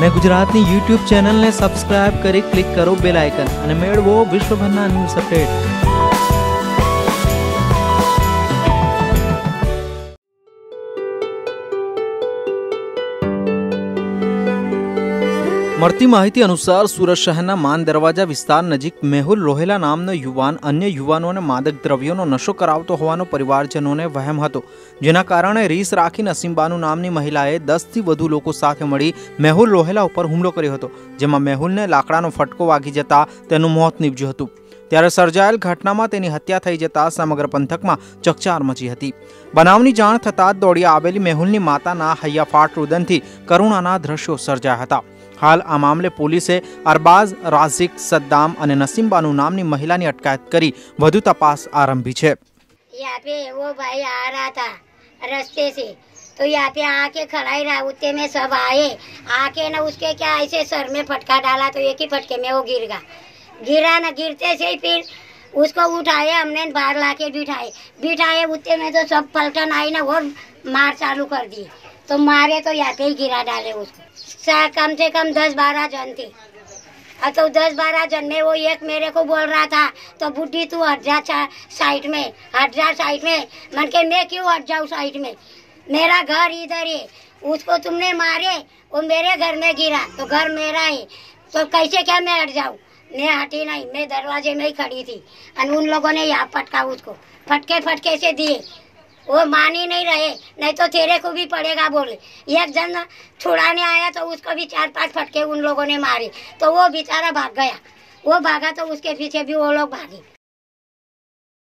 અને ગુજરાતની YouTube ચેનલને સબસ્ક્રાઇબ કરી ક્લિક કરો બેલ આઇકન અને મેળવો વિશ્વભરના ન્યૂઝ અપડેટ। મળતી માહિતી અનુસાર સુરત શહેરના માન દરવાજા વિસ્તાર નજીક મેહુલ રોહેલા નામનો યુવાન અન્ય યુવાનોને માદક દ્રવ્યોનો નશો કરાવતો હોવાનો પરિવારજનોને વહેમ હતો, જેના કારણે રીસ રાખી નસીમબાનુ નામની મહિલાએ 10થી વધુ લોકો સાથે મળી મેહુલ રોહેલા ઉપર હુમલો કર્યો હતો, જેમાં મેહુલને લાકડાનો ફટકો વાગી જતા તેનું મોત નીપજ્યું હતું। ત્યારે સર્જાયેલ ઘટનામાં તેની હત્યા થઈ જતા સમગ્ર પંથકમાં ચકચાર મચી હતી। બનાવની જાણ થતાં દોડી આવેલી મેહુલની માતાના હૈયાફાટ રુદનથી કરુણાના દ્રશ્યો સર્જાયા હતા। हाल आ मामले पुलिसे अरबाज राशिद सद्दाम और नसीम बानू नामनी महिला ने अटकायत करी वधु तपास आरंभी है। यहाँ पे वो भाई आ रहा था रास्ते से, तो यहाँ पे आके खड़ा ही रहा, उतने में सब आए, आके ना उसके क्या ऐसे सर में फटका डाला तो एक ही फटके में वो गिर गया। गिरा ना गिरते से फिर उसको उठाए हमने, बाहर लाके बिठाए बिठाए, उतने में तो सब पलटन आई ना वो मार चालू कर दी, तो मारे तो यहाँ पे ही गिरा डाले उसको। कम से कम 10-12 जन थी, तो 10-12 जन में वो एक मेरे को बोल रहा था तो बुढ़ी तू हट जा साइड में, हट जा साइड में। मन के मैं क्यों हट जाऊँ साइड में, मेरा घर इधर है, उसको तुमने मारे वो मेरे घर में गिरा तो घर मेरा है, तो कैसे क्या मैं हट जाऊँ। मैं हटी नहीं, मैं दरवाजे में ही खड़ी थी और उन लोगों ने यहाँ फटका उसको फटके से दिए, वो मान ही नहीं रहे, नहीं तो तेरे को भी पड़ेगा बोले। एक जन छुड़ाने आया तो उसको भी 4-5 फटके उन लोगों ने मारे तो वो बेचारा भाग गया, वो भागा तो उसके पीछे भी वो लोग भागे।